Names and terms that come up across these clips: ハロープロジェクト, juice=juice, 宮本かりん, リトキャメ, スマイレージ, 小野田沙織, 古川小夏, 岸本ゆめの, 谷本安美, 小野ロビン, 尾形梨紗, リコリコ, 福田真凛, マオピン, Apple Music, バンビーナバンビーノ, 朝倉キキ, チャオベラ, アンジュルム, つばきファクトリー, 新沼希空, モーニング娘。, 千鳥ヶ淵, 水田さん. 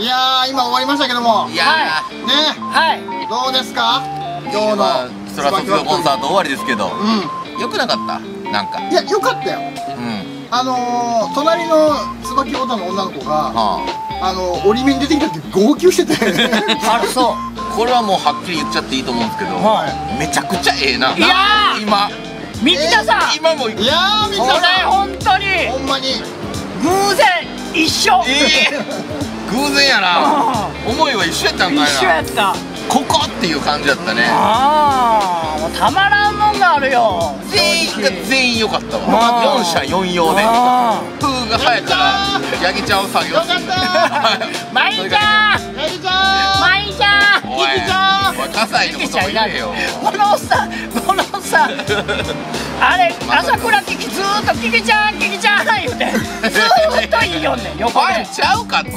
いやー、今終わりましたけども、いやー、ね、はい、どうですか今日のつばきファクトリーコンサート終わりですけど、よくなかったなんか。いや、よかったよ。隣のつばきボタンの女の子が折り目に出てきたって号泣してて、あれそう、これはもうはっきり言っちゃっていいと思うんですけど、めちゃくちゃええな。いやー、今水田さん、今もいやー、水田さん本当にほんまに偶然一緒。偶然やな。思いは一緒やったんかいな。一緒やった、ここっていう感じだったね。ああ、たまらんもんがあるよ。全員が全員良かったわ。4社4用でプーが生えたらヤギちゃんを作業する。マイちゃん、ヤギちゃん、マイちゃん、ヤギちゃん、葛西のことも言えよ。このおっさん、このおっさん、あれ朝倉キキずーっとキキちゃんキキちゃん言うてずーっと言いよんねん。横でちゃうかった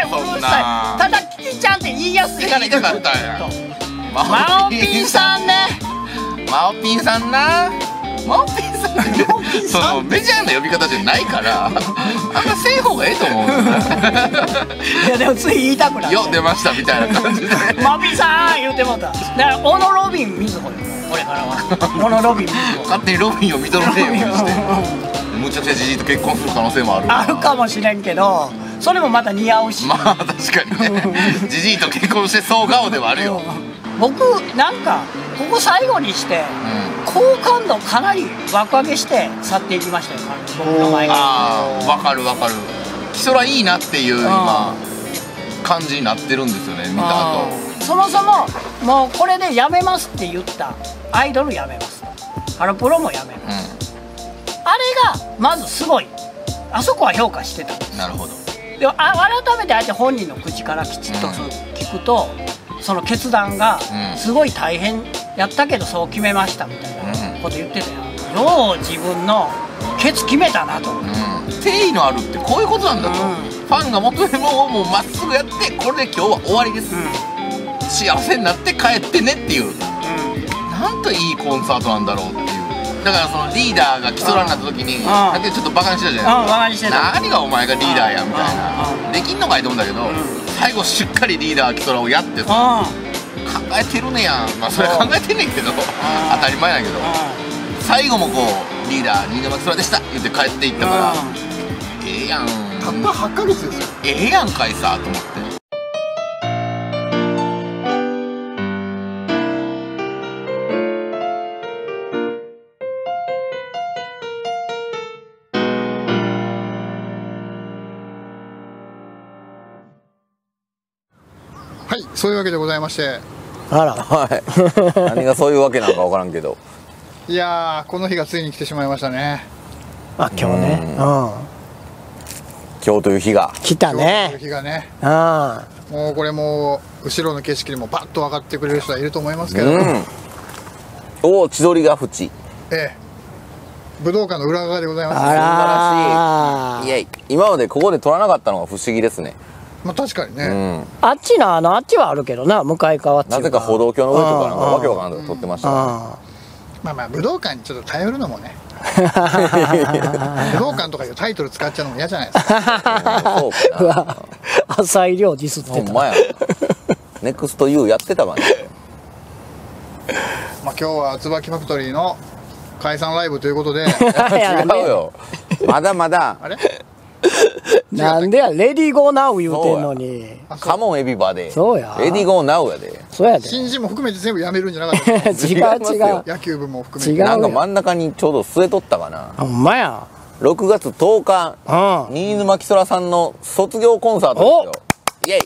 やん、そんな。ただキキちゃんって言いやすいから言いたかったやん。マオピンさんね、マオピンさんな、マオピンさんってそのメジャーな呼び方じゃないからあんません方がええと思うんだ。いやでもつい言いたくなってよ、出ましたみたいな感じでマオピンさん言うてもた。だから小野ロビンみずほよ、これからは小野ロビンみずほ。勝手にロビンを認めようとしてむちゃくちゃじじいと結婚する可能性もある。あるかもしれんけど、それもまた似合うし。まあ確かにね、じじいと結婚してそう顔ではあるよ。僕なんかここ最後にして、好感度かなり爆上げして去っていきましたよ、僕の前から。ああ、わかるわかる。それはいいなっていう今感じになってるんですよね、見た後。そもそももうこれでやめますって言ったアイドルやめます。ハロプロもやめます。あれがまずすごい、あそこは評価してたんです。なるほど。でも改めてあえて本人の口からきちっと聞くと、その決断がすごい大変やったけどそう決めましたみたいなこと言ってたよ。よう自分のケツ決めたなと、誠意のあるってこういうことなんだと、ファンが求めるものをもうまっすぐやって、これで今日は終わりです、幸せになって帰ってねっていう、なんといいコンサートなんだろうっていう。だからそのリーダーが基礎になった時にだけちょっとバカにしてたじゃないですか。何がお前がリーダーやみたいな、できんのかいと思うんだけど、最後しっかりリーダー基礎をやってさ、考えてるねやん。まあそれは考えてんねんけど当たり前だけど、最後もこうリーダー新沼基礎でした言って帰っていったから、ええやん、たった8ヶ月ですよ、ええやんかいさと思って。はい、そういうわけでございまして、あら、はい何がそういうわけなのか分からんけど、いやー、この日がついに来てしまいましたね。あ、今日ね、今日という日が来たね。今日という日がね、もうこれもう後ろの景色でもバッと分かってくれる人はいると思いますけど、おお、千鳥ヶ淵、ええ、武道館の裏側でございます。素晴らしい。いや、今までここで撮らなかったのが不思議ですね。まあ確かにね、あっちのあっちはあるけどな、向かい側ってなぜか歩道橋の上とかなんかわけわからんとか撮ってました。まあまあ武道館にちょっと頼るのもね、武道館とかいうタイトル使っちゃうのも嫌じゃないですか。浅い量ディスってた。ネクスト U やってたわね。まあ今日はつばきファクトリーの解散ライブということで。違うよ、まだまだ。あれなんでや、レディーゴーナウ言うてんのに。カモンエビバで。そうや。レディーゴーナウやで。そうやで。新人も含めて全部やめるんじゃなかった。違う違う。野球部も含めて。なんか真ん中にちょうど据えとったかな。ほんまや。6月10日、新沼キソラさんの卒業コンサートですよ。イエイ。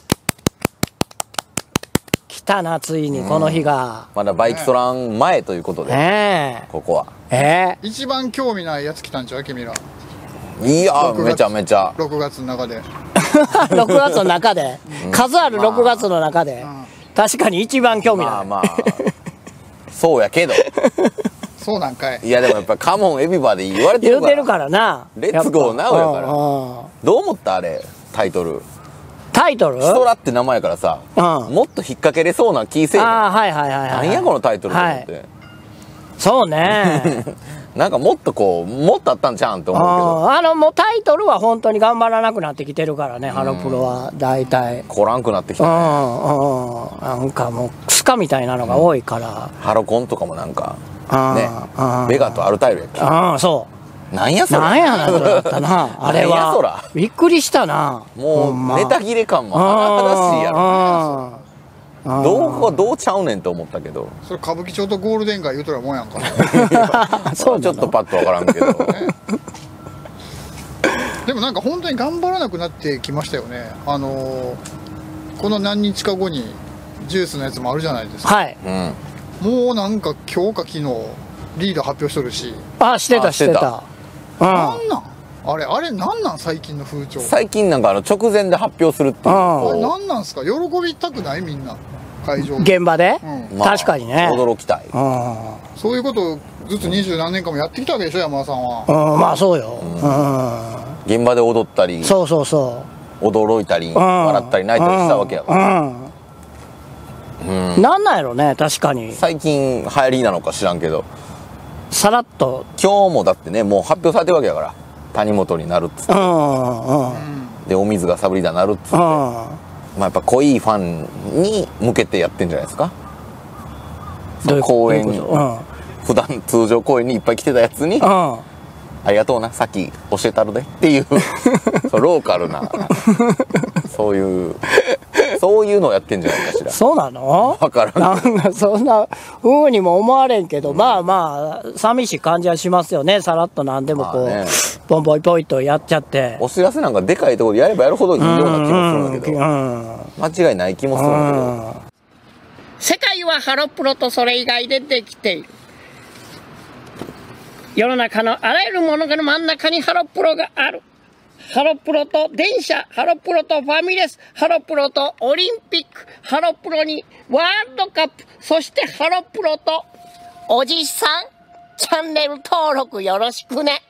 来たな、ついにこの日が。まだバイキソラン前ということで。ここは。一番興味ないやつ来たんちゃう、君ら。いや、めちゃめちゃ6月の中で6月の中で数ある6月の中で確かに一番興味ない。まあまあそうやけど、そうなんかい。いやでもやっぱカモンエビバで言われてるから、言うてるからな、レッツゴーナウやから。どう思った、あれタイトル、タイトル「キソラ」って名前からさ、もっと引っ掛けれそうな気せえへん。ああ、はいはいはいはい。何やこのタイトルと思って。そうね、なんかもっとこうもっとあったんちゃうんと思うけど、もうタイトルは本当に頑張らなくなってきてるからね、ハロプロは大体こらんくなってきたね。なんかもうスカみたいなのが多いから、ハロコンとかもなんかね、ベガとアルタイルやっけ。そうなんやそら、なんやなんだったなあれは。びっくりしたな、もうネタ切れ感も甚だしいやろ。どうちゃうねんと思ったけど、それ歌舞伎町とゴールデン街言うとらもんやんかなそうちょっとパッと分からんけどでもなんか本当に頑張らなくなってきましたよね。この何日か後にジュースのやつもあるじゃないですか、はい、もうなんか今日か昨日リーダー発表しとるし、してた、なんなんあれなんなん最近の風潮。最近なんか直前で発表するっていう、あれなんなんすか、喜びたくないみんな会場現場で、確かにね、驚きたい、そういうことをずつ20何年間もやってきたわけでしょ山田さんは。まあそうよ、現場で踊ったり、そうそうそう、驚いたり笑ったり泣いたりしたわけやから、なんなんやろね。確かに最近流行りなのか知らんけど、さらっと今日もだってね、もう発表されてるわけだから、谷本になるっつって、でお水がサブリーダーになるっつって、まあやっぱ濃いファンに向けてやってんじゃないですか。公演に普段通常公演にいっぱい来てたやつに「ありがとうな、さっき教えたるで」っていうローカルなそういうのをやってんじゃないかしら。そうなの？分からん。なんかそんなふうにも思われんけど、まあまあ寂しい感じはしますよね。さらっと何でもこう、ポンポイポイとやっちゃって。お知らせなんかでかいところでやればやるほどいいような気もするんだけど、間違いない気もするんだけど。世界はハロプロとそれ以外でできている。世の中のあらゆるものの真ん中にハロプロがある。ハロプロと電車、ハロプロとファミレス、ハロプロとオリンピック、ハロプロにワールドカップ、そしてハロプロとおじさん、チャンネル登録よろしくね。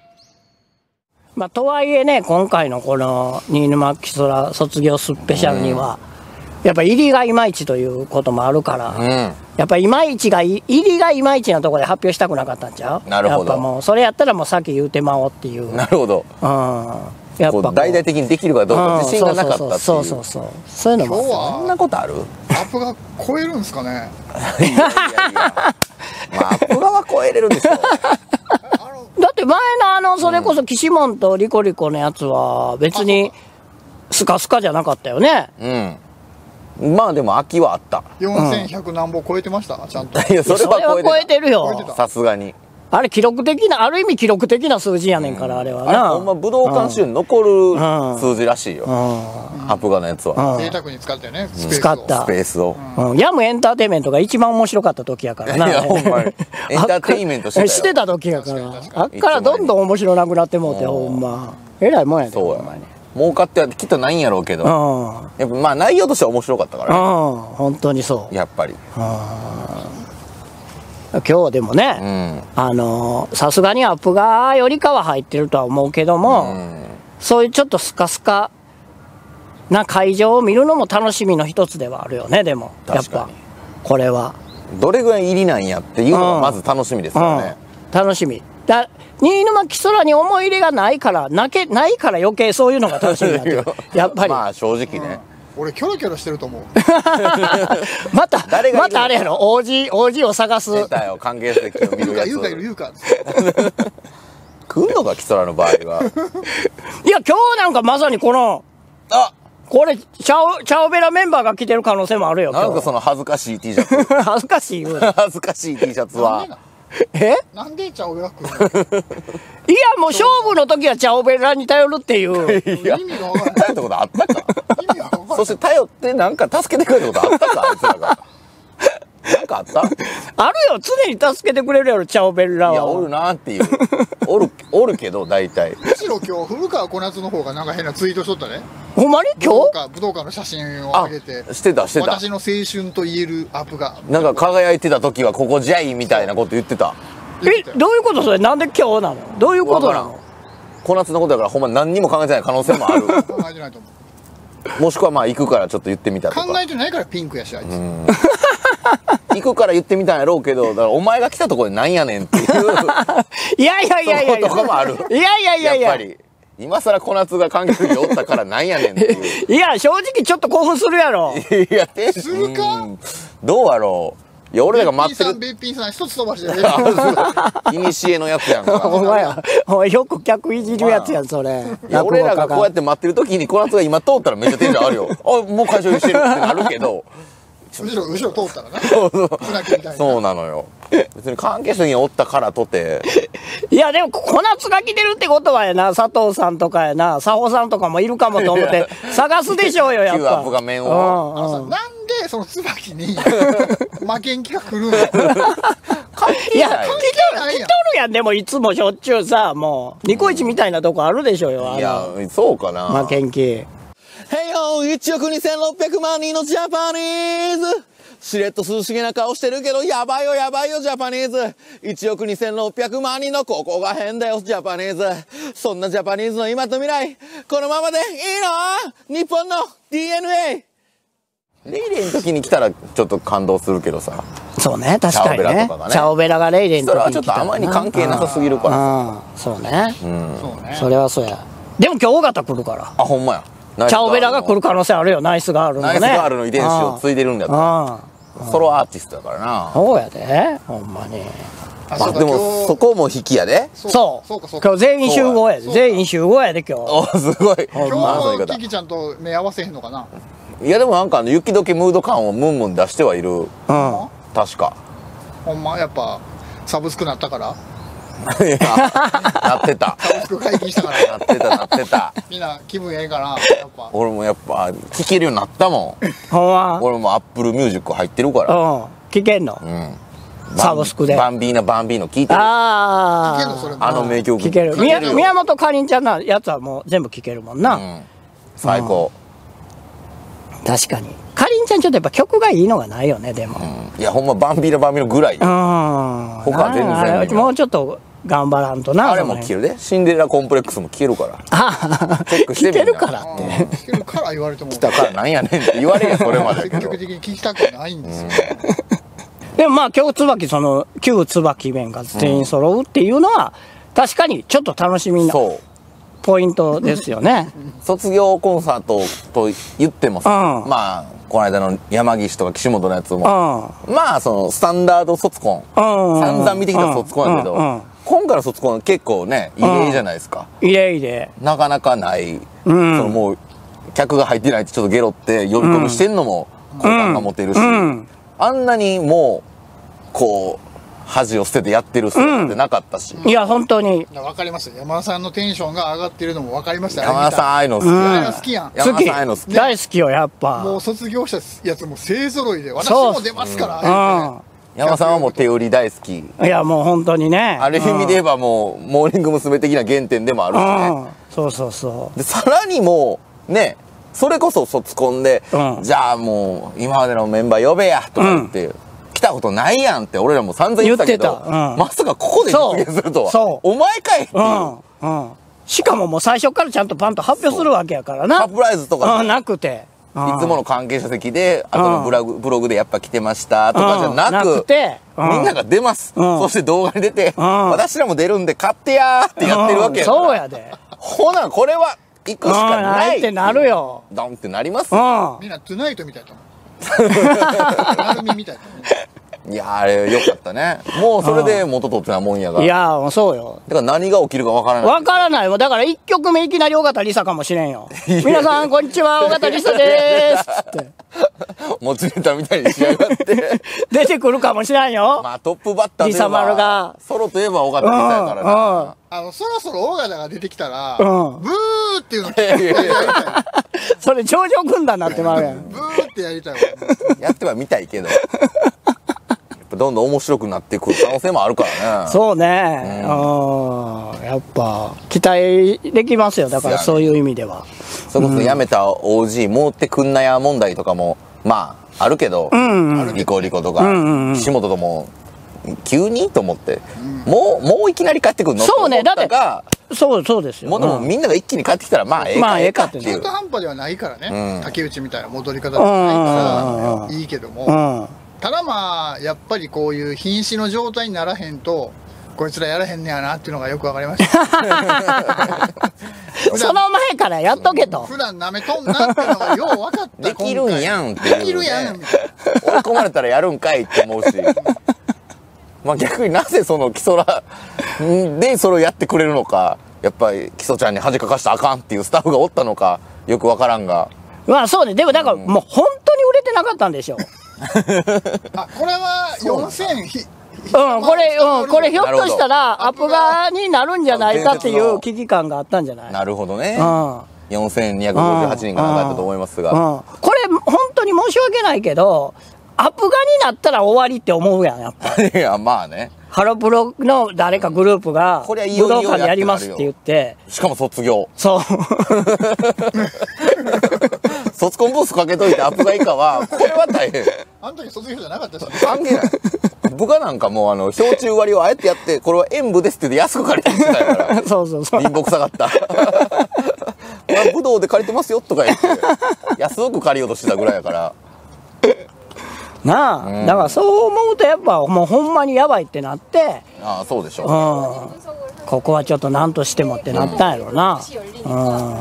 まあ、とはいえね、今回のこの新沼キソラ卒業スペシャルには、やっぱ入りがいまいちということもあるから、やっぱ入りがいまいちなところで発表したくなかったんちゃう？なるほど。やっぱもうそれやったらもうさっき言うてまおうっていう。なるほど。やっぱ大々的にできるかどうか自信がなかったっていう。そういうのもそんなことある？アップが超えるんですかね。アップ側は超えれるでしょ。だって前のそれこそ岸本とリコリコのやつは別にスカスカじゃなかったよね。まあでも秋はあった。4100何本超えてましたちゃんと。いやそれは超えてるよ。さすがに。あれ記録的な、ある意味記録的な数字やねんから、あれはな。ほんま武道館史に残る数字らしいよ、ハプガのやつは。贅沢に使ったよね、スペースを。ヤムエンターテインメントが一番面白かった時やからな。いやほんまにエンターテインメントしてた時やから、あっからどんどん面白なくなってもうて、ほんまえらいもんやで。そうや儲かってはきっとないんやろうけど、やっぱまあ内容としては面白かったから。本当にそう、やっぱり今日でもね、さすがにアップがよりかは入ってるとは思うけども、そういうちょっとスカスカな会場を見るのも楽しみの一つではあるよね。でもやっぱこれはどれぐらい入りなんやっていうのがまず楽しみですよね。楽しみだ。新沼キソラに思い入れがないからないから余計そういうのが楽しみだよやっぱり。まあ正直ね、俺キョロキョロしてると思うまたあれやろ、王子を探す。出たよ、関係性を見るやつ。言うか来んのかキソラの場合は。いや今日なんかまさにこのこれチャオベラメンバーが着てる可能性もあるよ。なんかその恥ずかしい T シャツ恥ずかしい T シャツはなんでチャオベラくんの？いやもう勝負の時はチャオベラに頼るっていう。いや意味が分からないってことあったか。そして頼ってなんか助けてくれることあったか、あいつらが。なんかあった？あるよ、常に助けてくれるやろチャオベラは。いやおるなっていう。おるけど大体。むしろ今日古川小夏の方がなんか変なツイートしとったね。ほんまに今日？武道館の写真を上げて。してた。私の青春と言えるアップが。なんか輝いてた時はここじゃいみたいなこと言ってた。どういうことそれ？なんで今日なの？どういうことなの？小夏のことだからほんま何にも考えてない可能性もある。考えてないと思う。もしくはまあ行くからちょっと言ってみたとか。考えてないからピンクやしあいつ。行くから言ってみたんやろうけど、だからお前が来たところでなんやねんっていういやいやいやいやいやとこもある。いやいやいやいや、やっぱり今更小夏が観客におったからなんやねんっていういや正直ちょっと興奮するやろ。いやするか、どうやろう。いや俺らが待ってる。べっぴんさん一つ飛ばしてる。いにしえのやつやんか。お前や、お前よく客いじるやつやんそれ。いや俺らがこうやって待ってる時にこのやつが今通ったらめっちゃテンションあるよ。あ、もう会場にしてるってなるけど。後ろ通ったらな。そうなのよ。別に関係者におったからとて。いやでもこなつが来てるってことはやな、佐藤さんとかやな、佐保さんとかもいるかもと思って探すでしょうよやっぱ。キューアップが面を。でそのつばきに負けん気が来るんや。いや来とるやん。でもいつもしょっちゅうさ、もうニコイチみたいなとこあるでしょよ。いやそうかな、負けん気。へいよ1億2600万人のジャパニーズ、しれっと涼しげな顔してるけどやばいよやばいよジャパニーズ、1億2600万人のここが変だよジャパニーズ。そんなジャパニーズの今と未来、このままでいいの？日本の DNA。レイレイの時に来たらちょっと感動するけどさ。そうね、確かにね。チャオベラがレイレイの時に来たらそれはちょっとあまり関係なさすぎるから。そうね、それはそうや。でも今日大型来るから。あ、ほんまや。チャオベラが来る可能性あるよ。ナイスガールのね、ナイスガールの遺伝子を継いでるんだったらソロアーティストだからな。そうやで、ほんまに。でもそこも引きやで。そう今日全員集合やで。全員集合やで今日。すごい。今日もキキちゃんと目合わせへんのかな。いやでもなんか雪解けムード感をムンムン出してはいる、うん、確か。ほんまやっぱサブスクなったからいやなってた。サブスク解禁したからなってたなってた。みんな気分ええからやっぱ俺もやっぱ聴けるようになったもん。ほんま俺も Apple Music 入ってるから聴けんの、うん、サブスクでバンビーナバンビーノ聴いてる。ああ、あの名曲聴ける。宮本かりんちゃんのやつはもう全部聴けるもんな、うん、最高、うん。確かにかりんちゃんちょっとやっぱ曲がいいのがないよね。でも、うん、いやほんまバンビーナバンビーノぐらい。他全然もうちょっと頑張らんとな。あれも消えるで、シンデレラコンプレックスも消えるから。あチェックしてみる。消えるからって消えるから言われても来たからなんやねんって言われやそれまで。積極的に聞きたくないんですよ、うん、でもまあ今日つばき、その旧つばき弁が全員揃うっていうのは、うん、確かにちょっと楽しみなポイントですよね。卒業コンサートと言ってもさ、うん、まあこの間の山岸とか岸本のやつも、うん、まあそのスタンダード卒コン、散々見てきた卒コンだけど、今回の卒コン結構ね異例じゃないですか。異例異例、なかなかない、うん、そのもう客が入ってないってちょっとゲロって呼び込みしてんのも好感が持てるし、あんなにもうこう恥を捨ててやってる姿ってなかったし、うん、いや本当に分かりました。山田さんのテンションが上がってるのも分かりました。山田さんああいうの好きやん。好きやん。山田さんああいうの好き、大好きよやっぱ。もう卒業したやつも勢ぞろいで私も出ますから。山田さんはもう手売り大好き。いやもう本当にね、ある意味で言えばもうモーニング娘。的な原点でもあるしね。そうそうそう。でさらにもうね、それこそ卒コンでじゃあもう今までのメンバー呼べやとかって来たことないやんって俺らも散々言ったけど、まさかここで実現するとは。お前かいっていう。しかももう最初からちゃんとパンと発表するわけやからな。サプライズとかなくて、いつもの関係者席であとのブログでやっぱ来てましたとかじゃなくて、みんなが出ます。そして動画に出て、私らも出るんで買ってやーってやってるわけやから。そうやで。ほなこれは行くしかないってなるよ。ドンってなります。みんなトゥナイトみたいと思う。いやあれよかったね。もうそれで元取ってなもんやが。いやそうよ。だから何が起きるかわからない。わからないわ。だから1曲目いきなり尾形梨紗かもしれんよ。皆さんこんにちは、尾形梨紗でーすってもつれたみたいに仕上がって出てくるかもしれんよ。まあトップバッターといえば梨紗丸が、ソロといえば尾形梨紗やからな。そろそろ尾形が出てきたらブーっていうのそれ頂上軍団になってまうやん。ブーってやりたいわ。やってはみたいけどどんどん面白くなっていく可能性もあるからね。そうね、やっぱ期待できますよ。だからそういう意味ではそれこそやめた OG もうってくんなや問題とかもまああるけど、リコリコとか岸本とも急にと思ってもういきなり帰ってくるの。そうね、だってそうですよ。もうみんなが一気に帰ってきたらまあええかっていう。中途半端ではないからね、竹内みたいな戻り方ではないからいいけども。ただまあやっぱりこういう瀕死の状態にならへんとこいつらやらへんねやなっていうのがよくわかりました。その前からやっとけと。普段舐めとんなってのがよう分かった。できるんやんっていう、ね。できるやん。追い込まれたらやるんかいって思うし。まあ逆になぜそのキソラでそれをやってくれるのか、やっぱりキソちゃんに恥かかしたらあかんっていうスタッフがおったのかよくわからんが。まあそうね。でもだからもう本当に売れてなかったんでしょ。あ、これは4000。うん、これひょっとしたらアップ側になるんじゃないかっていう危機感があったんじゃない？なるほどね。4258人がなかったと思いますが、これ本当に申し訳ないけどアップ側になったら終わりって思うやん、やっぱ。いやまあね、ハロプロの誰かグループが武道館でやりますって言って、しかも卒業、そう卒コンブースかけといてアップ側以下はこれは大変。あの時卒業じゃなかったし関係ない。部下なんかもう氷柱割りをあえてやって、これは演舞ですって言って安く借りてたからそうそうそう、貧乏くさかった武道で借りてますよとか言って安く借りようとしてたぐらいやからなあ、うん、だからそう思うとやっぱもうほんまにやばいってなって、ああそうでしょう、うん、ここはちょっと何としてもってなったんやろな、うん、うん、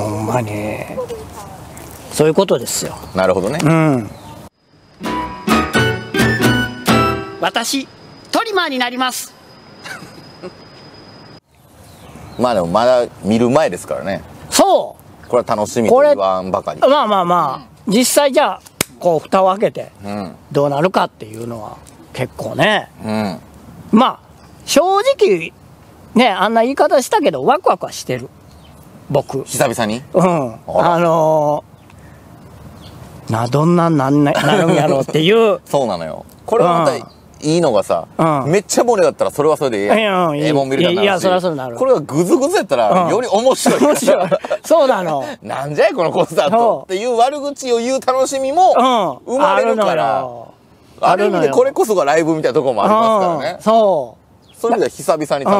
ほんまにそういうことですよ。なるほどね。うん。私トリマーになります。まあでもまだ見る前ですからね。そう。これは楽しみと言わんばかり。まあまあまあ、実際じゃあこう蓋を開けてどうなるかっていうのは結構ね。うん、まあ正直ね、あんな言い方したけどワクワクはしてる。僕。久々に。うん。どんなんなんなるんやろうっていうそうなのよ。これはまたいいのがさ、めっちゃボレだったらそれはそれでええもん見るからなるし、これがグズグズやったらより面白い。面白い、そうなの。なんじゃいこのコンサートっていう悪口を言う楽しみも生まれるから、ある意味でこれこそがライブみたいなところもありますからね。そうそういう意味では久々に楽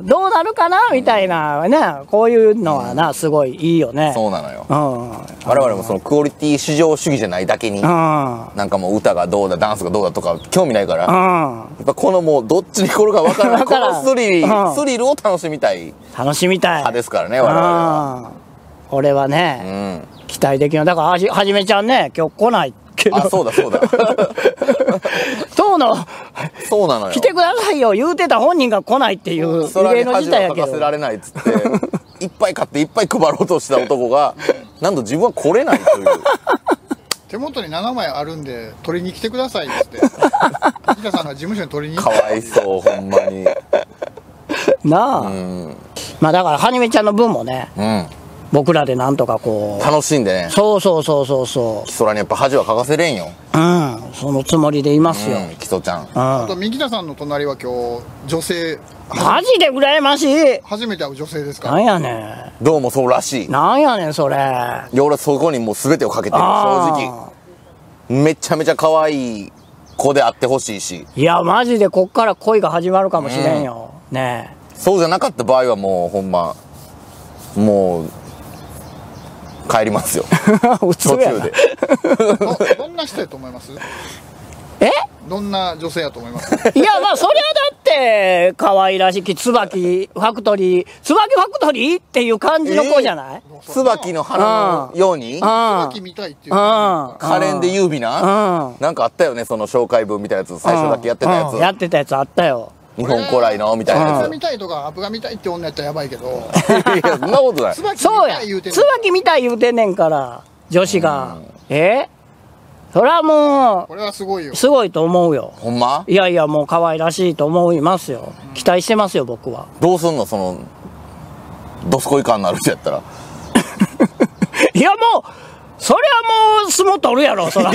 しみ、どうなるかなみたいなね、こういうのはなすごいいいよね。そうなのよ。我々もそのクオリティ至上主義じゃないだけに、なんかもう歌がどうだダンスがどうだとか興味ないから、やっぱこのもうどっちに転が分からないこのスリルを楽しみたい派ですからね我々は。俺はね、期待できない。だからはじめちゃんね今日来ないけど、あそうだそうだ当のそうなのよ、来てくださいよ言うてた本人が来ないっていう異例の事態やけど、それに恥をかかせられないっつっていっぱい買っていっぱい配ろうとした男がなんと自分は来れないという手元に7枚あるんで取りに来てくださいっつって秋田さんが事務所に取りに行った。かわいそうほんまになあ、うん、まあだからはじめちゃんの分もね、僕らでなんとかこう楽しんでね。そうそうそうそうそう、基礎らにやっぱ恥はかかせれんよ。うん、そのつもりでいますよ、基礎ちゃん。あと三木田さんの隣は今日女性、マジで羨ましい。初めて会う女性ですから。なんやねん。どうもそうらしい。なんやねんそれ。俺はそこにもう全てをかけてる、正直。めちゃめちゃ可愛い子であってほしいし。いやマジでこっから恋が始まるかもしれんよ、ねえ。そうじゃなかった場合はもうほんまもう帰りますよ途中で。どんな人やと思います？え？どんな女性やと思います？いやまあそりゃだって可愛らしきつばきファクトリーっていう感じの子じゃない？つばきの花のように。つばきみたいっていう。可憐で優美な。なんかあったよね、その紹介文みたいなやつ、最初だけやってたやつ。やってたやつあったよ。日本古来のみたいなやつ。アップが見たいとかアップが見たいって女やったらやばいけど。いやそんなことない。そうや。椿みたい言うてんねんから女子が。それはもうこれはすごいよ。すごいと思うよ。ほんま？いやいやもう可愛らしいと思いますよ。期待してますよ僕は。どうすんのそのドスコイ感のある人やったら。いやもう。それはもう相撲取るやろそら。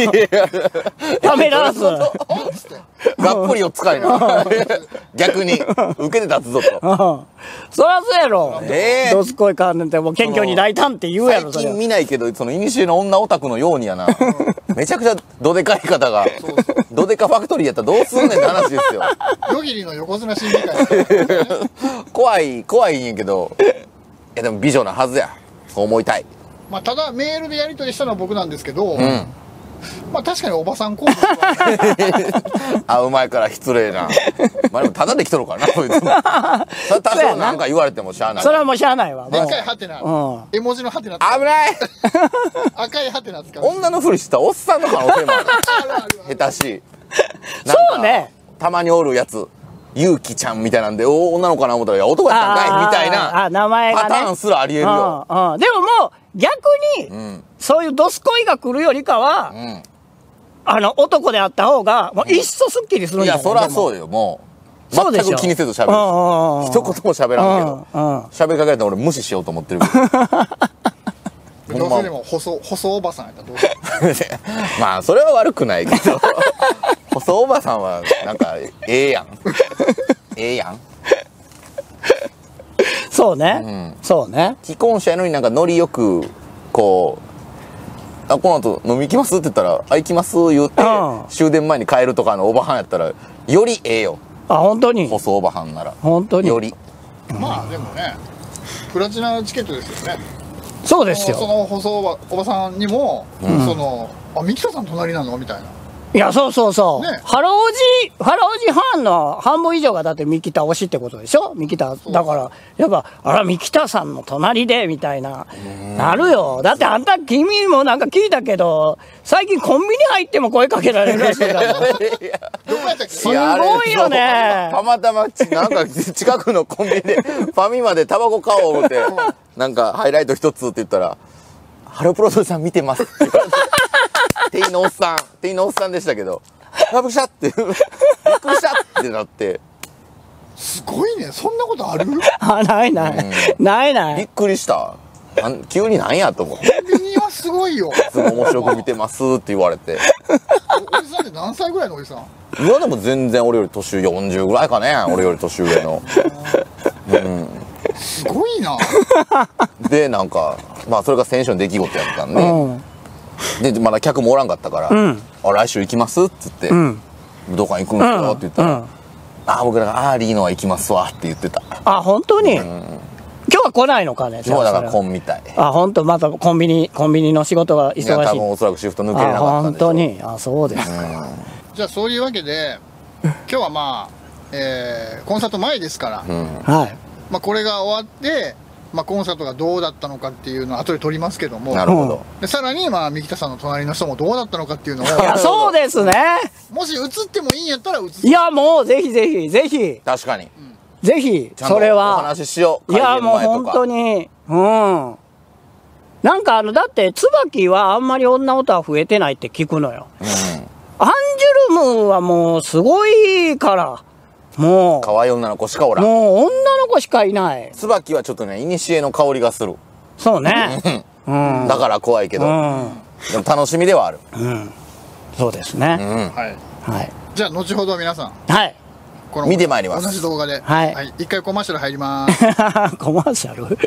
ためらわず。がっぷりを使いな。逆に受けて立つぞと。そらそうやろ。どすこいかんねんてもう謙虚に大胆って言うやろ。最近見ないけどその古の女オタクのようにやな。めちゃくちゃどでかい方がどでかファクトリーやったらどうすんねんって話ですよ。よぎりの横綱審議会。怖い怖いんやけど。いやでも美女なはずや。そう思いたい。まあ、ただメールでやり取りしたのは僕なんですけど、うん、まあ確かにおばさん候補は会う前から失礼な。まあでもただできとるからなこいつも。多少なんか言われてもしゃあない。それはもうしゃあないわ。でっかいハテナ、絵文字のハテナ危ない。赤いハテナ使う女のふりしたおっさんの可能性もある。下手しい。そうね、たまにおるやつゆうきちゃんみたいなんで、お女の子かな思ったら、いや男やったんかいみたいなパターンすらありえるよ。でももう逆にそういうドス恋が来るよりかは男であった方がもう一層すっきりするんじゃない。いやそりゃそうよ。もう全く気にせずしゃべるし、一言もしゃべらんけど、しゃべりかけられたら俺無視しようと思ってるけど。どうせでも細おばさんやったらどうする。まあそれは悪くないけど、細おばさんはなんかええやん。ええやん。そうね、そうね。既婚者やのになんかノリよくこう、あ、この後飲み行きますって言ったら、あ、行きます言って終電前に帰るとかのおばはんやったらよりええよ。あ、本当に細おばはんなら本当により。まあでもね、プラチナチケットですよね。そうですよ。その細おばさんにもその、あ、ミキサさん隣なのみたいな。いや、そうそうそう。ハロおじファンの半分以上がだって三木田推しってことでしょ。三木田、だから、やっぱ、あら、三木田さんの隣で、みたいな、なるよ。だってあんた、君もなんか聞いたけど、最近コンビニ入っても声かけられるらしいから。すごいよね。たまたま、なんか近くのコンビニで、ファミマでタバコ買おう思って、なんかハイライト一つって言ったら、ハロプロデューサー見てますって言われて。店員のおっさん、店員のおっさんでしたけど、ラブシャって、びっくりしたってなって。すごいね、そんなことある？あ、ないない。ないない。びっくりした。急になんやと思って。コンビニはすごいよ。いつも面白く見てますって言われて。おじさんって何歳ぐらいのおじさん？いや、でも全然俺より年上、40ぐらいかね、俺より年上の。うん。すごいな。で、なんか、まあそれが先週の出来事やったんで。でまだ客もおらんかったから「来週行きます」っつって「武道館行くんですよ」って言ったら「ああ僕らがアーリーのは行きますわ」って言ってた。あ、本当に今日は来ないのかね。今日だからコンみたい。あ、本当またコンビニの仕事が忙しい。多分おそらくシフト抜けれなかったんでしょう。本当に。あ、そうですか。じゃあそういうわけで今日はまあコンサート前ですから、これが終わってまあコンサートがどうだったのかっていうのを後で撮りますけども、なるほど。でさらにまあ三木田さんの隣の人もどうだったのかっていうのを、そうですね。もし映ってもいいんやったら映す。いやもうぜひぜひぜひ。確かに。ぜひそれはお話ししよう。いやもう本当に、うん。なんかだってつばきはあんまり女音は増えてないって聞くのよ。アンジュルムはもうすごいから。もう可愛い女の子しかおらん。もう女の子しかいない。椿はちょっとね、いにしえの香りがする。そうね。だから怖いけど、でも楽しみではある。そうですね。はい。じゃあ後ほど皆さん、はい、見てまいります。同じ動画で、はい、一回コマーシャル入ります。コマーシャル。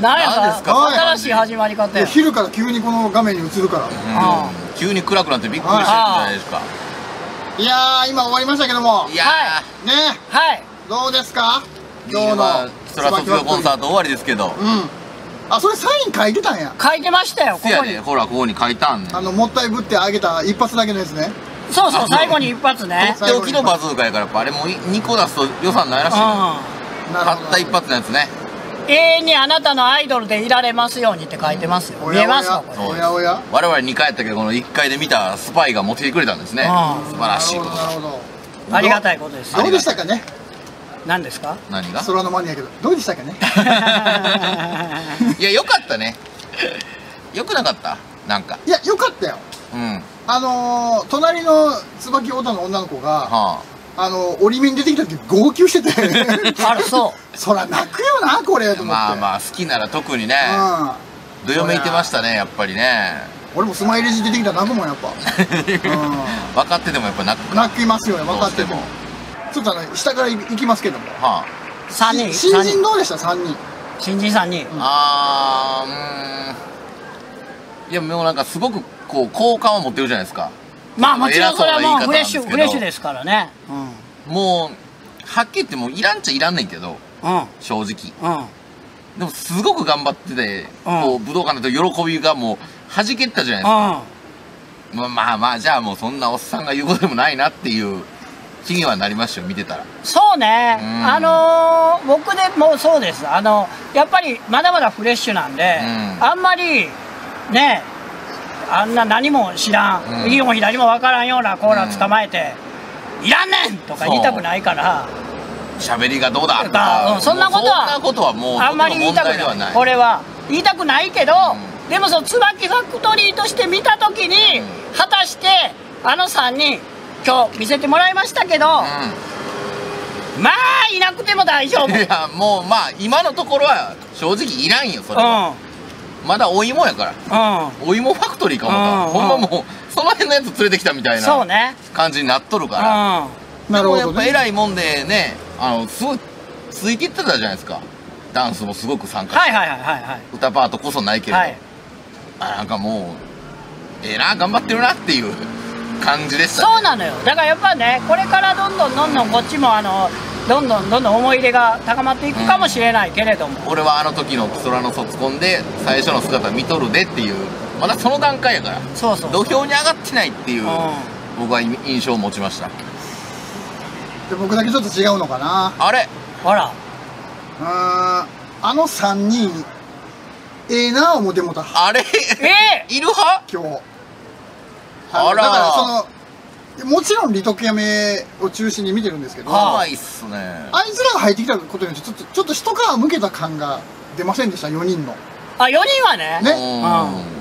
何ですか新しい始まり方。昼から急にこの画面に映るから、急に暗くなってびっくりしてるんじゃないですか。いやー今終わりましたけども、いやーね、はい、どうですか今日のそら卒業コンサート終わりですけど、あ、それサイン書いてたんや。書いてましたよ。ここにほら、ここに書いたんね。もったいぶってあげた一発だけのやつね。そうそう、最後に一発ね。とっておきのバズーカやから、あれも2個出すと予算ないらしい。買った一発のやつね。永遠にあなたのアイドルでいられますようにって書いてますよ。見えますかこれ。おやおや。我々2回やったけど、この1回で見たスパイが持ってきてくれたんですね。素晴らしいことだ。ありがたいことです。どうでしたかね。何ですか。何が。空のマニアけどどうでしたかね。いや良かったね。良くなかったなんか。いや良かったよ。うん。隣の椿太田の女の子が。折り目に出てきた時号泣してて、あらそうそら泣くよなこれと思って。まあまあ好きなら特にね、どよめいてましたねやっぱりね。俺もスマイレージ出てきたら泣くもんやっぱ、分かっててもやっぱ泣く、泣きますよね分かっても。ちょっと下から行きますけども、3人、新人どうでした？3人、新人3人、ああ、いやもうなんかすごくこう好感を持ってるじゃないですか。まあもちろんそれはもうフレッシュですからね。もうはっきり言ってもういらんちゃいらんねんけど、正直でもすごく頑張ってて、こう武道館で喜びがもうはじけったじゃないですか。まあまあじゃあもうそんなおっさんが言うことでもないなっていう気にはなりましたよ見てたら。そうね、僕でもそうです。やっぱりまだまだフレッシュなんで、あんまりねあんな何も知らん、右も左も分からんようなコーラ捕まえて「いらんねん!」とか言いたくないから、喋りがどうだとかそんなことはもうあんまり言いたくない。これは言いたくないけど、でもそのつばきファクトリーとして見た時に、果たしてあの3人今日見せてもらいましたけど、まあいなくても大丈夫。いやもうまあ今のところは正直いらんよそれは。まだお芋やから、お芋ファクトリーかもな、ほんまもうその辺のやつ連れてきたみたいな感じになっとるから。でもやっぱ偉いもんでね、すごいついていってたじゃないですか。ダンスもすごく参加して、歌パートこそないけれど、なんかもうええな頑張ってるなっていう感じでしたね。そうなのよ、だからやっぱねこれからどんどんどんどんこっちもどんどん思い入れが高まっていくかもしれないけれども、俺はあの時の空の卒コンで最初の姿見とるでっていう、まだその段階やから土俵に上がってないっていう、僕は印象を持ちました。で僕だけちょっと違うのかなあれ。ほらあの3人ええな思てもた。あれいる派今日。あらだからそのもちろんリトキャメを中心に見てるんですけど、あいつらが入ってきたことによってちょっと一皮むけた感が出ませんでした。4人の4人はね、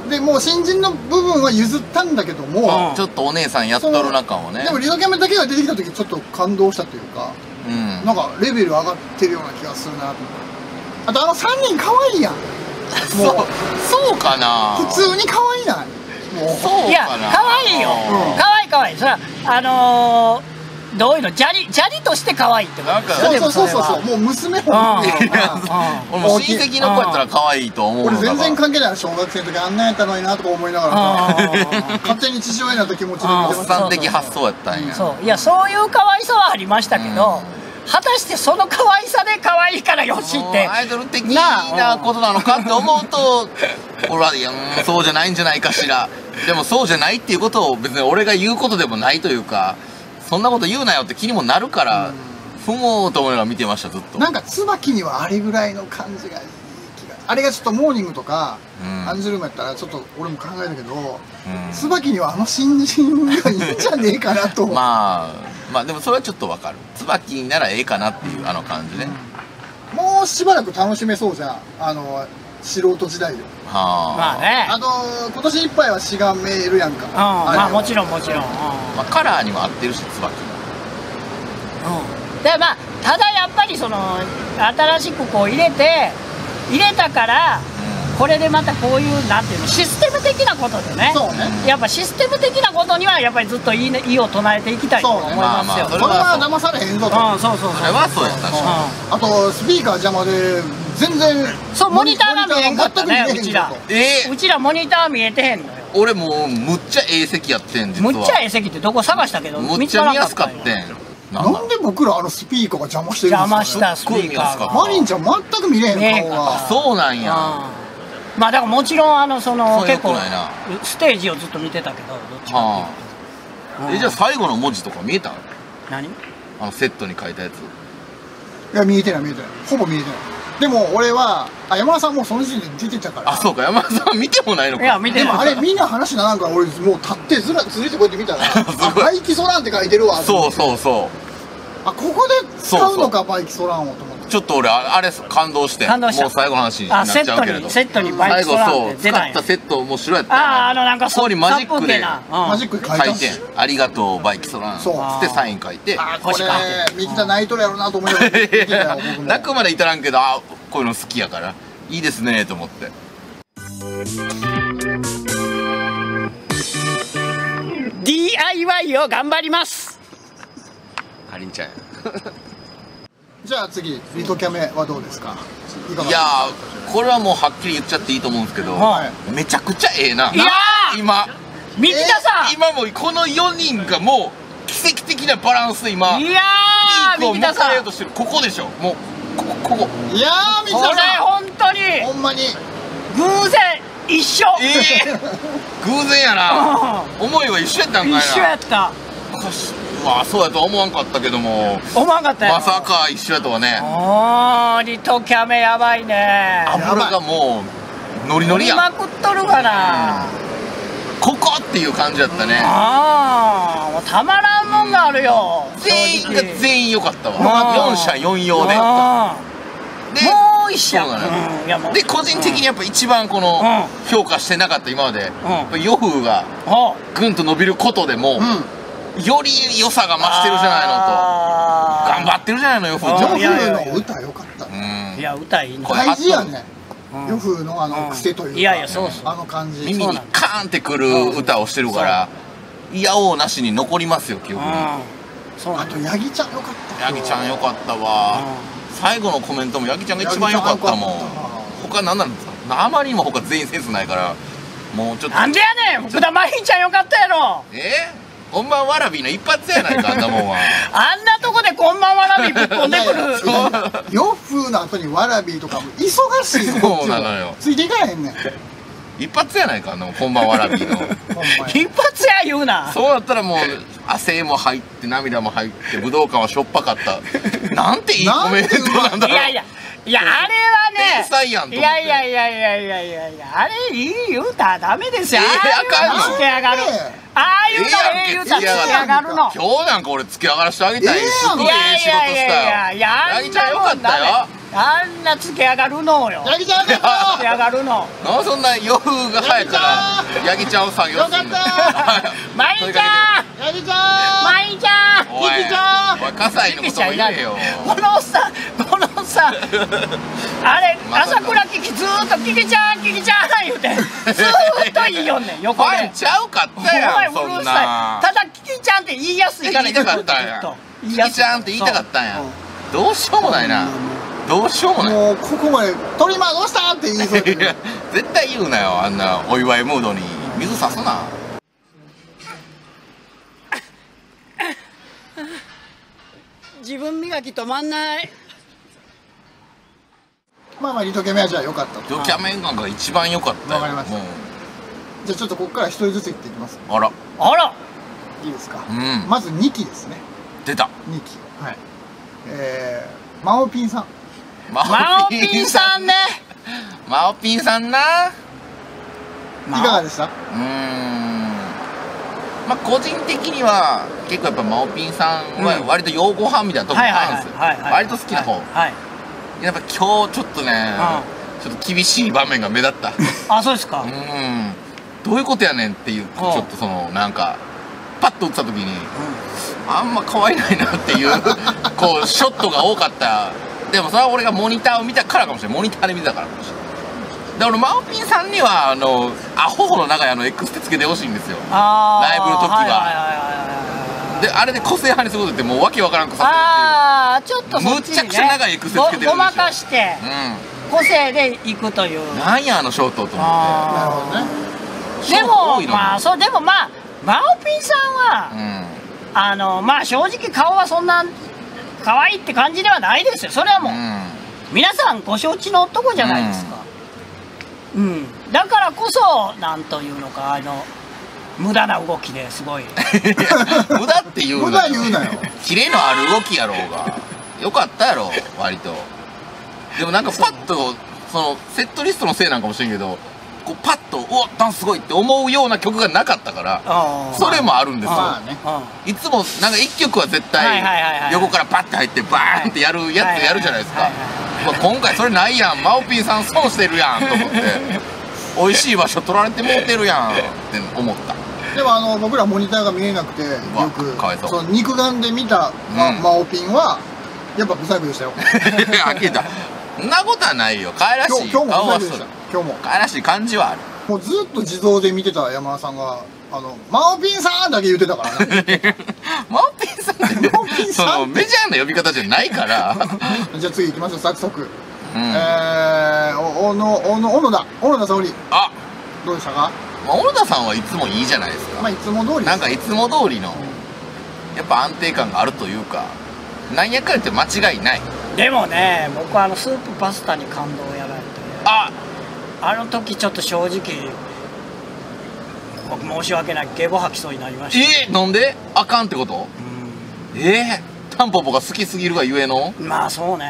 でもう新人の部分は譲ったんだけども、ちょっとお姉さんやっとる中をね、でもリトキャメだけが出てきた時ちょっと感動したというか、なんかレベル上がってるような気がするなと。あとあの3人かわいいやん。そうかな、普通にかわいいな。いやかわいいよ、かわいいかわいい。それはどういうの、砂利としてかわいいってこと。そうもう娘も親戚の子やったらかわいいと思う。俺全然関係ない、小学生の時あんなんやったのになとか思いながら勝手に父親になった気持ちでおっさん的発想やったんや。いやそういうかわいさはありましたけど、果たしてその可愛さで可愛いからよしってアイドル的なことなのかって思うと、俺はそうじゃないんじゃないかしら。でもそうじゃないっていうことを別に俺が言うことでもないというか、そんなこと言うなよって気にもなるから不毛と思いながら見てましたずっと。なんか椿にはあれぐらいの感じがいい気が、あれがちょっとモーニングとかアンジュルムやったらちょっと俺も考えるけど、椿にはあの新人がいいんじゃねえかなと。まあでもそれはちょっとわかる、椿ならええかなっていうあの感じね。もうしばらく楽しめそうじゃん、素人時代よ。まあね、今年いっぱいは詩が見えるやんか。まあもちろんもちろん、まあ、カラーにも合ってるし椿は。でまあただやっぱりその新しくこう入れたから、これでまたこういうなんていうのシステム的なことでね、やっぱシステム的なことにはやっぱりずっと異を唱えていきたいと思いますよ。それは騙されへんぞと。それはそうやったし、あとスピーカー邪魔で全然そうモニターが見えんかったね。うちらモニター見えてへんのよ。俺もうむっちゃええ席やってん、実はむっちゃええ席ってどこ探したけどむっちゃ見やすかったん。なんで僕らあのスピーカーが邪魔してるんですか。邪魔したスピーカーがマリンちゃん全く見れへん顔が。そうなんや。まあだからもちろん結構ステージをずっと見てたけど、どっちかっていう。じゃあ最後の文字とか見えたの？何？セットに書いたやつ。いや見えてない、ほぼ見えてない。でも俺は山田さんもうその時点で出てたから。そうか、山田さん見てもないのか。いや見てない。でもあれみんな話ならんから、俺もう立ってずれてこうやって見たら「バイキソラン」って書いてるわ。そうそうそう、あここで使うのかバイキソランをと思って。ちょっと俺あれ感動して、もう最後の話になっちゃうけれど、最後そう使ったセット面白いやった。なんかそこにマジックで書いて「ありがとうバイキソラン」ってサイン書いて、これ見てたら泣いとるやろうなと思いながら、泣くまで至らんけど、あこういうの好きやからいいですねと思って。DIY を頑張ります。かりんちゃんじゃあ次リトキャメはどうですか？いやこれはもうはっきり言っちゃっていいと思うんですけど、めちゃくちゃええな。いや今三田さん、今もうこの4人がもう奇跡的なバランスで今ピークを迎えようとしてる。ここでしょ、もうここ。いやー三田さん、これ本当にほんまに偶然一緒。偶然やな。思いは一緒やったんかいな。一緒やった。まあそうやとは思わんかったけども、思わんかったよ、まさか一緒やとはね。ああリトキャメやばいね。油がもうノリノリやん。乗りまくっとるかな、ここっていう感じだったね。ああもうたまらんもんがあるよ。全員が全員良かったわ。4社4用でもう1社で、個人的にやっぱ一番この評価してなかった今までヨフがぐんと伸びることでもより良さが増してるじゃないのと。頑張ってるじゃないのヨフ。ヨフの歌良かった。いや歌いいな。大事やねヨフのあの癖というか、あの感じ、耳にカーンってくる歌をしてるから、いやおうなしに残りますよ記憶に。あとヤギちゃん良かった。ヤギちゃん良かったわ。最後のコメントもヤギちゃんが一番良かったもん。他何なんですか、あまりにも他全員センスないから、もうちょっとなんでやねん。福田真凛ちゃん良かったやろ。こんばんわらびの一発やないか、あんなもんは。あんなとこでこんばんわらびぶっこんでくる。洋風の後にわらびとかも忙しい。そうなのよ。ついていかへんねん。一発やないか、あのこんばんわらびの。一発や言うな。そうだったらもう汗も入って涙も入って武道館はしょっぱかった。なんていいコメントなんだろう。いやいやいや、あれはね。天才やんと思って。いやいやいやいやいやいや、あれいい言うたらダメですよ。あれあかんの。ああいうのええ言うたら突き上がるの。今日なんか俺突き上がらしてあげたい。すごいいい仕事したよ。ヤギちゃんよかったよ。あんな突き上がるのよ。ヤギちゃんよかった。突き上がるの。なんそんな洋風が早いからヤギちゃんを作業するんだよ。マイちゃん。ヤギちゃん。マイちゃん。キキちゃん。若さいのこともいいよ。このさこのさあれ朝倉キキずーっとキキちゃんキキちゃん言うてずーっといいよね横で。ちゃうかったよ。うるさい。ただ「キキちゃん」って言いやすいから言いたかったんや。キキちゃんって言いたかったんや。どうしようもないな。どうしようもない。もうここまで「トリマーどうした?」って言いそうで。絶対言うなよ、あんなお祝いムードに水さすな。自分磨き止まんない。まあまあリトキャメはじゃあよかった。リトキャメンガンが一番よかったよ。わかりました。じゃあちょっとここから一人ずついっていきます。あらあら、いいですか。まず2期ですね。出た2期。はい、マオピンさん。マオピンさんね。マオピンさんな、いかがでした？まあ個人的には結構やっぱマオピンさんは割と養護派みたいなとこあるんですよ。割と好きな方。やっぱ今日ちょっとね、ちょっと厳しい場面が目立った。あ、そうですか。どういうことやねんっていう、ちょっとそのなんかパッと打った時にあんま可愛いないなっていうこうショットが多かった。でもそれは俺がモニターを見たからかもしれない。モニターで見たからかもしれない。だから俺マオピンさんにはあのアホホの長いあの X ってつけてほしいんですよ、ライブの時は。であれで個性派にすることってもうわけわからんくさせるっていう。むちゃくちゃ長い X つけてるんですよ。ごまかして個性でいくという。なんやあのショートと思って。なるほどね。でもまあそう、でもまあマオピンさんは、あのまあ正直顔はそんな可愛いって感じではないですよ。それはもう、皆さんご承知の男じゃないですか。だからこそなんというのか、あの無駄な動きですごい。無駄って言うな。無駄言うなよ。キレのある動きやろうがよかったやろ割と。でもなんかパッとそのセットリストのせいなんかもしれんけど。こうパッとおダンスすごいって思うような曲がなかったから、それもあるんですよ。いつもなんか1曲は絶対横からパッて入ってバーンってやるやつやるじゃないですか。今回それないやん、マオピーさん損してるやんと思って、美味しい場所取られてもうてるやんって思った。でも僕らモニターが見えなくて、よくその肉眼で見たマオピンはやっぱ不細工でしたよ。飽きたそんなことはないよ。可愛らしい顔はする。今日も可愛らしい感じはある。もうずっと自動で見てた山田さんがマオピンさんだけ言ってたからね。マオピンさんってそのメジャーな呼び方じゃないから。じゃあ次行きましょう。サクサク。小野田沙織。あ、どうでしたか。小野田さんはいつもいいじゃないですか。まあいつも通り。なんかいつも通りのやっぱ安定感があるというか、なんやかんやって間違いない。でもね、僕はスープパスタに感動をやられて、あの時ちょっと正直僕申し訳ない、ゲボ吐きそうになりました。なんであかんってこと？タンポポが好きすぎるがゆえの。まあそうね。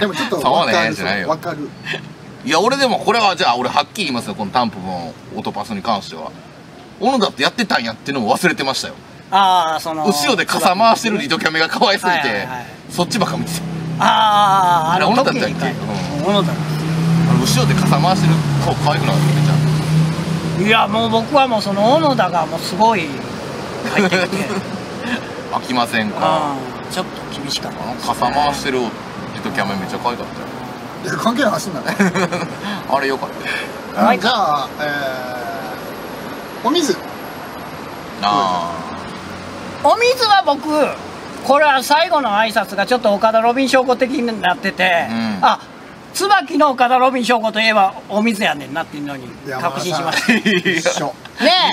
でもちょっと分かる。分かる。いや俺でもこれはじゃあ俺はっきり言いますよ。このタンポポの音パスに関しては小野田ってやってたんやっていうのも忘れてましたよ。後ろで傘回してるリトキャメが可愛すぎてそっちばっか見てた。あれ小野田だったっけ。後ろで傘回してる顔可愛くなかっためちゃん。いやもう僕はもうその小野田がもうすごい入ってきて飽きませんか。ちょっと厳しかった。傘回してるリトキャメめっちゃ可愛かったよ。関係ない話なんだね。あれよかった。じゃあお水。お水は僕これは最後の挨拶がちょっと岡田ロビン証拠的になってて、あ、椿の岡田ロビン証拠といえばお水やねんなっていうのに確信しました。一緒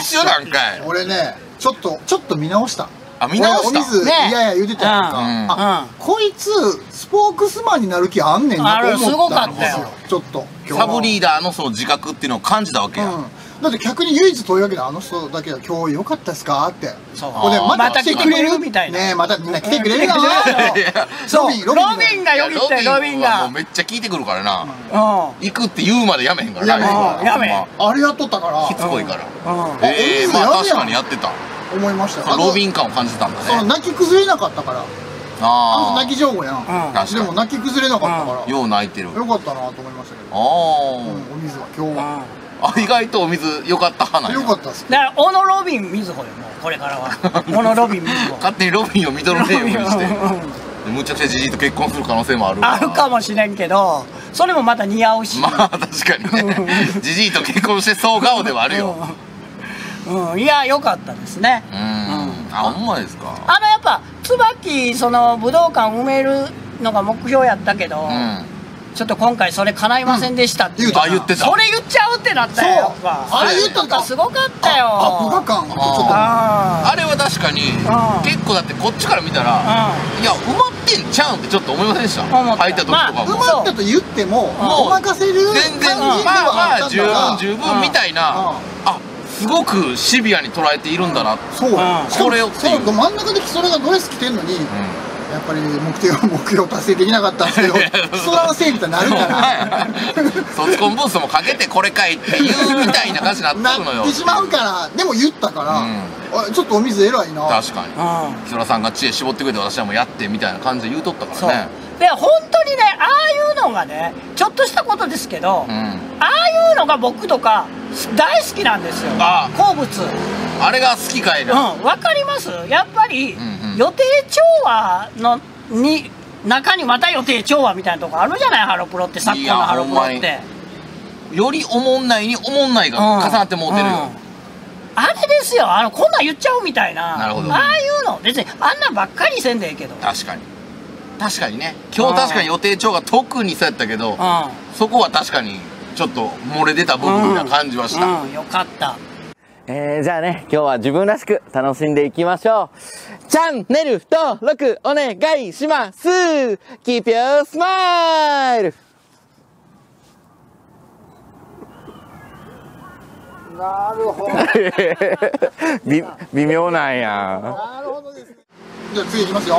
一緒なんかい。俺ねちょっと見直した。あ、見直した。お水いやいや言うてたやんか。こいつスポークスマンになる気あんねんなと思った。すごかったよ。ちょっとサブリーダーのその自覚っていうのを感じたわけや。だって逆に唯一問いかけたあの人だけは今日良かったですかって。そう。また来てくれるみたいな。ねえ、またみんな来てくれるかな。そう。ロビンがよぎって、ロビンが。めっちゃ聞いてくるからな。行くって言うまでやめへんからな。やめ。あれやっとったから。しつこいから。まあ確かにやってた。思いました。ロビン感を感じたんだね。そう、泣き崩れなかったから。ああ。泣き上手やん。でも泣き崩れなかったから。よう泣いてる。よかったなと思いましたけど。ああ。お水は今日は。意外とお水良かった派なんや。良かったっす。だから小野ロビン瑞穂よ、もうこれからは小野ロビン瑞穂。勝手にロビンをミドルネームにしてむちゃくちゃじじいと結婚する可能性もある。あるかもしれんけど、それもまた似合うし。まあ確かにね、じじいと結婚してそう顔ではあるよ。いや良かったですね。あ、ほんまですか。やっぱ椿その武道館埋めるのが目標やったけど、ちょっと今回それ叶いませんでしたって言ってた。それ言っちゃうってなったよ。あれ言ったらすごかったよ。あれは確かに結構だってこっちから見たらいや埋まってんちゃうんってちょっと思いませんでした。入った時とかも埋まったと言ってもお任せる全然まあ十分みたいな。あ、すごくシビアに捉えているんだな。そう。これをそう真ん中でそれがドレス着てんのに。やっぱり目標達成できなかったんですけど、そのせいになるから卒コンブースもかけてこれかいっていうみたいな感じになってるのよ。なってしまうから。でも言ったから、ちょっとお水偉いな。確かに木村さんが知恵絞ってくれて私はもうやってみたいな感じで言うとったからね。で本当にね、ああいうのがねちょっとしたことですけど、ああいうのが僕とか大好きなんですよ。好物あれが好きかいな。わかります。やっぱり予定調和の中にまた予定調和みたいなとこあるじゃない。ハロプロって昨今のハロプロってよりおもんないにおもんないが重なってもうてるよ。あれですよ、こんなん言っちゃうみたいな。なるほど。ああいうの別にあんなんばっかりせんでええけど。確かにね。今日確かに予定調和特にそうやったけど、そこは確かにちょっと漏れ出た部分な感じはした、よかった。じゃあね、今日は自分らしく楽しんでいきましょう。チャンネル登録お願いします。 Keep your smile。 なるほど。微妙なんや。なるほどですね。じゃあ次いきますよ。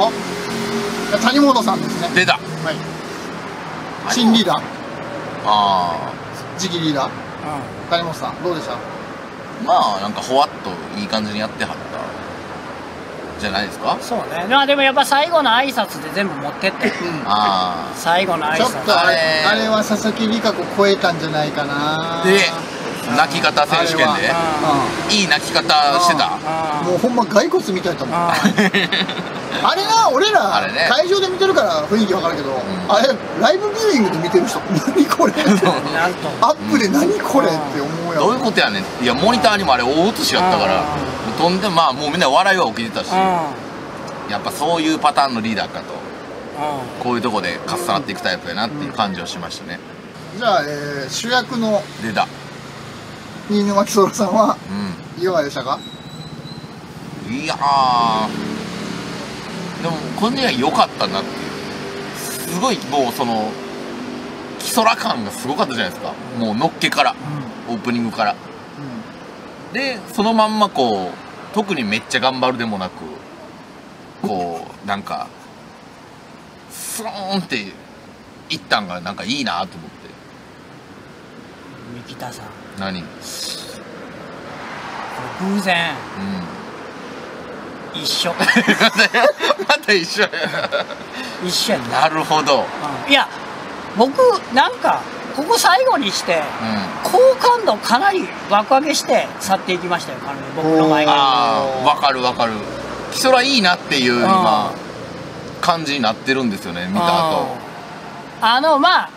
谷本さんですね。出た、はい、新リーダー。次期リーダー。谷本さんどうでした？まあなんかほわっといい感じにやってはったじゃないですか。そうね。まあでもやっぱ最後の挨拶で全部持ってって、ああ最後の挨拶ちょっとあれは佐々木理香子超えたんじゃないかな。で泣き方選手権でいい泣き方してた。もうほんま骸骨みたいだもん。あれな、俺ら会場で見てるから雰囲気わかるけど、あれライブビューイングで見てる人何これアップで何これって思うやん。どういうことやねん。いやモニターにもあれ大写しやったからとんで、まあもうみんな笑いは起きてたし、やっぱそういうパターンのリーダーかと、こういうとこで重なっていくタイプやなっていう感じをしましたね。じゃあ主役の出た新沼貴太郎さんはいかがでしたか？いやーでも個人的には良かったなっていう、すごいもうその貴空感がすごかったじゃないですか。もうのっけから、オープニングから、でそのまんまこう特にめっちゃ頑張るでもなくこうなんかスローンっていったんがなんかいいなと思って。三木田さん何？偶然、一緒また一緒や一緒や、ね、なるほど、いや僕なんかここ最後にして、好感度かなり爆上げして去っていきましたよ、僕の前が。ああ分かる分かる。キソラいいなっていう今感じになってるんですよね、見た後。まあ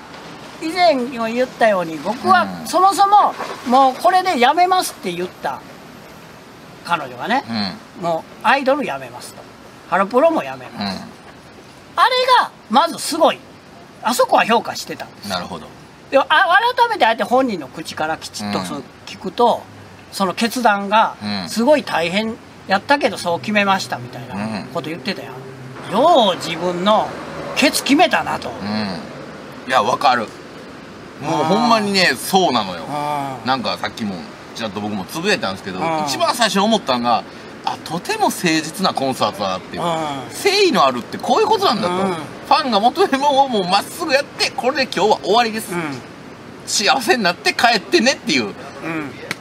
以前も言ったように僕はそもそももうこれでやめますって言った彼女がね、もうアイドルやめますと、ハロプロもやめます、あれがまずすごい、あそこは評価してたんです。なるほど。でも改めてああやって本人の口からきちっと聞くと、その決断がすごい大変やったけどそう決めましたみたいなこと言ってたやん。よう自分のケツ決めたなと、いや分かる。もうほんまにね、そうなのよ。なんかさっきもちらっと僕もつぶやいたんですけど、一番最初に思ったのが、あ、とても誠実なコンサートだなっていう、誠意のあるってこういうことなんだと、ファンが求めるものをもうまっすぐやって、これで今日は終わりです、幸せになって帰ってねっていう、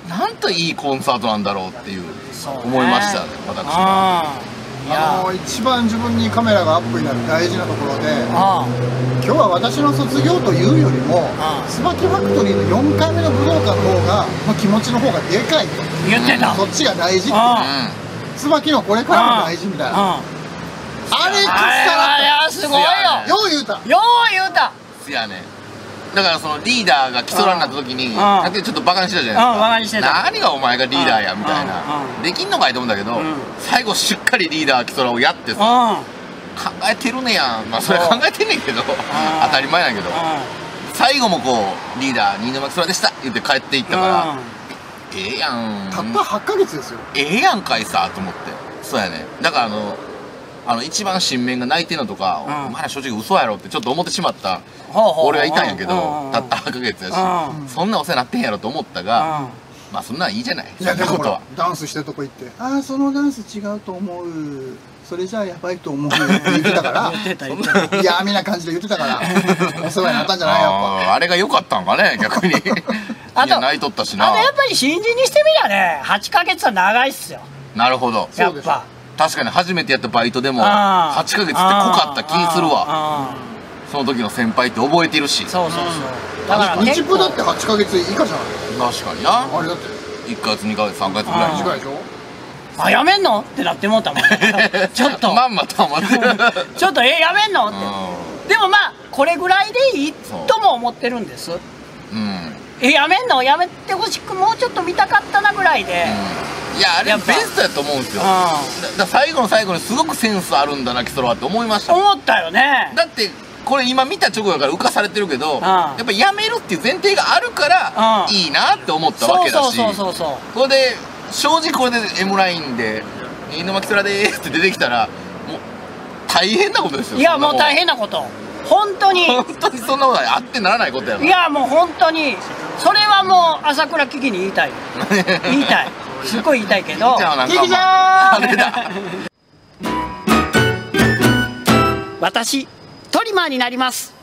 なんといいコンサートなんだろうっていう思いましたね、私は。一番自分にカメラがアップになる大事なところで、今日は私の卒業というよりもつばきファクトリーの4回目の武道館の方が、気持ちの方がでかいと言ってた。そっちが大事って、つばきのこれからも大事みたいな。あれきつかった。すごいよ、よう言うたよう言うた。すやね。だからそのリーダーが基礎ランになった時にだってちょっとバカにしてたじゃないですか。何がお前がリーダーやみたいな、できんのかいと思うんだけど、最後しっかりリーダー基礎ランをやってさ、考えてるねやん。まあそれ考えてんねんけど当たり前なんやけど、最後もこうリーダー新沼基礎ランでした言って帰っていったから、ええやん。たった8ヶ月ですよ。ええやんかいさと思って。そうやね。だから一番新面が泣いてんのとか、お前ら正直嘘やろってちょっと思ってしまった俺はいたんやけど、たった8ヶ月やし、そんなお世話になってんやろと思ったが、まあそんなんいいじゃない。いやでもほらダンスしてるとこ行って、ああそのダンス違うと思う、それじゃあやばいと思うって言ってたからいやみんな感じで言ってたからお世話になったんじゃない。やっぱあれが良かったんかね逆に。あと泣いとったしな。あとやっぱり新人にしてみりゃね、8ヶ月は長いっすよ。なるほど。やっぱ確かに初めてやったバイトでも8ヶ月って濃かった気にするわ。その時の先輩って覚えてるし。そうそうそう。だから日プだって8ヶ月以下じゃない。確かにな。あれだって1ヶ月2ヶ月3ヶ月ぐらい短いでしょ。あ、やめんのってなってもうたもんちょっとまんまたまってちょっとやめんのって。でもまあこれぐらいでいいとも思ってるんです。やめんのやめてほしく、もうちょっと見たかったなぐらいで。いやあれベストやと思うんですよ。だ最後の最後にすごくセンスあるんだなキソラはって思いました。思ったよね。だってこれ今見た直後だから浮かされてるけど、やっぱやめるっていう前提があるからいいなって思ったわけだし、これで正直これで M ラインで「新沼キソラでーす」って出てきたらもう大変なことですよ。いやもう大変なこと、本当に本当にそんなことあってならないことやから。いやもう本当にそれはもう朝倉危機に言いたい言いたい、すごい言いたいけど。私トリマーになります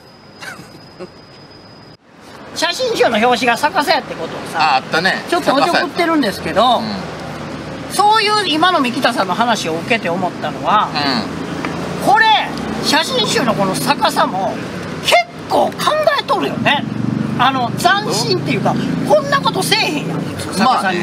写真集の表紙が逆さやってことをさ、あったね、ちょっとおちょくってるんですけど、うん、そういう今の三木田さんの話を受けて思ったのは、うん、これ写真集のこの逆さも結構考えとるよね。斬新っていうか、こんなことせえへんやん、逆さに。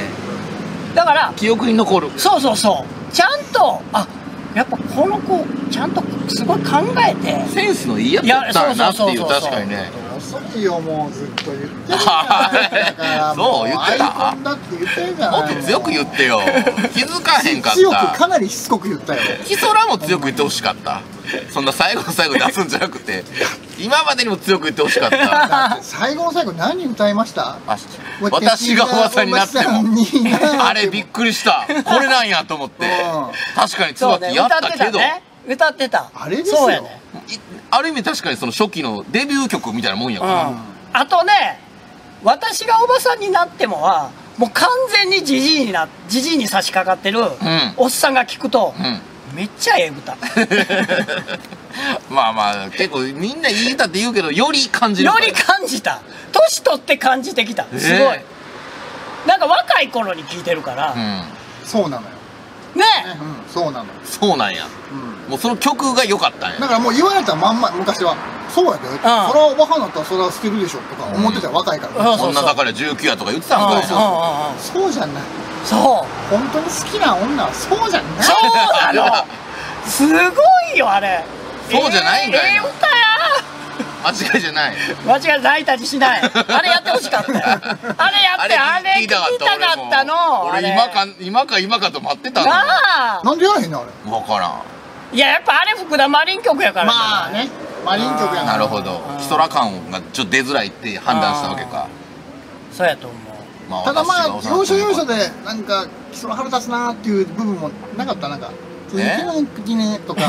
だから記憶に残る。そうそうそう、ちゃんと、あ、やっぱこの子ちゃんとすごい考えてセンスのいいやつだったなっていう。確かにね。遅いよ、もうずっと言ってるんだから。そう言ってた。アイコンだって言ってるから。もっと強く言ってよ。気づかへんかった。強く、かなりしつこく言ったよ。キソラも強く言ってほしかった。そんな最後の最後出すんじゃなくて、今までにも強く言ってほしかった。最後の最後何歌いました？私がおばさんになっても。あれびっくりした。これなんやと思って。確かにつばきやったけど。歌ってた。あれですよ。ある意味確かにその初期のデビュー曲みたいなもんやから、うん、あとね、私がおばさんになってもはもう完全にじじいに差し掛かってる、うん、おっさんが聞くと、うん、めっちゃええ歌。まあまあ結構みんないい歌って言うけど、より感じる、より感じた、年取って感じてきた。すごいなんか若い頃に聴いてるから、うん、そうなのよね、うん、そうなの。そうなんや、うん、もうその曲が良かったんや。だからもう言われたまんま、昔はそうやけど、それはおばはんだったらそれは捨てるでしょとか思ってた、若いからそんなだから19やとか言ってたんかい。そうじゃない。そう、本当に好きな女はそうじゃない。そうなの。すごいよあれ。そうじゃないんだよ。ええ歌や。間違いじゃない。間違いないたちしない。あれやってほしかった。あれやって、あれ聞きたかったの。俺今かと待ってたの。なんでやらへんのあれ。わからん。いや、やっぱあれ福田マリン曲やから。まあね。マリン曲や。なるほど。キソラ感がちょっと出づらいって判断したわけか。そうやと思う。ただまあ要所要所でなんかキソラ腹立つなーっていう部分もなかった。なんか続けない気ねとか。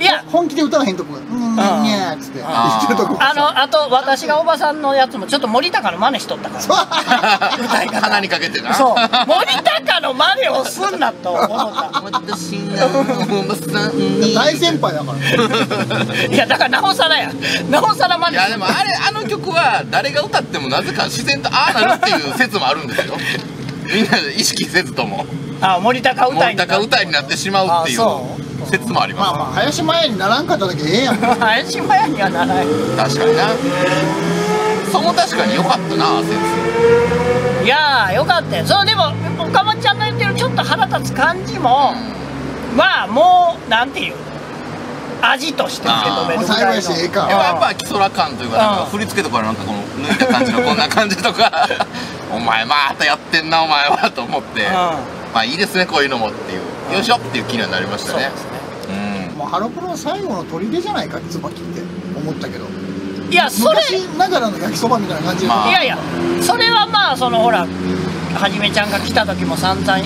いや本気で歌わへんとこが「うんにゃ」っつって言ってるとこ。あと私がおばさんのやつもちょっと森高の真似しとったから鼻にかけてな。そう、森高の真似をすんなと思った私のおばさんに。大先輩だから。いやだからなおさらや、なおさら真似。いやでもあれ、あの曲は誰が歌ってもなぜか自然とああなるっていう説もあるんですよ。みんな意識せずとも森高歌いになってしまうっていう説もあります。まあまあ林真也にならんかっただけええやん。林真也にはならない。確かにな。その確かに良かったな説。いやー良かったよ。そうでも岡本ちゃんの言ってるちょっと腹立つ感じも、うん、まあもうなんていう味として受け止めるぐらいの。でもやっぱキソラ感というか、なんか振り付けとかなんかこの抜いた感じのこんな感じとかお前またやってんなお前はと思って、うん、まあいいですねこういうのもっていう、よいしょっていう気にはなりましたね。もうハロプロの最後の砦じゃないかつばきって思ったけど。いやそれ昔ながらの焼きそばみたいな感じで、まあ、いやいやそれはまあそのほらはじめちゃんが来た時も散々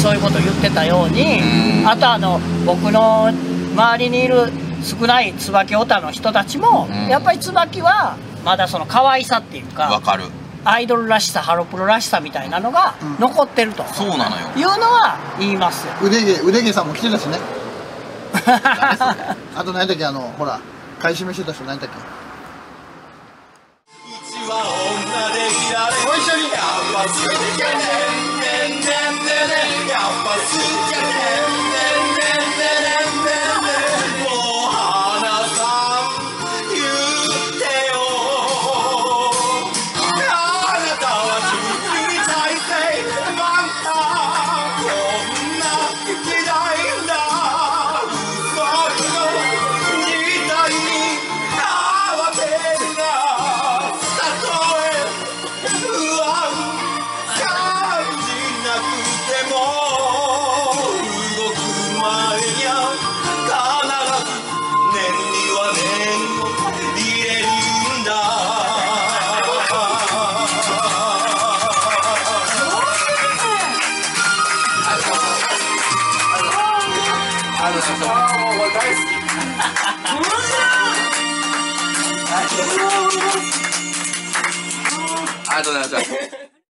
そういうこと言ってたように、あと僕の周りにいる少ないつばきオタの人たちも、やっぱりつばきはまだその可愛さっていうか、わかるアイドルらしさ、ハロプロらしさみたいなのが残ってると、うん、そうなのよいうのは言いますよ。腕毛さんも来てたしね。あと何だっけ、ほら買い占めしてた人何だっけ。ご一緒に。ありがとうございます。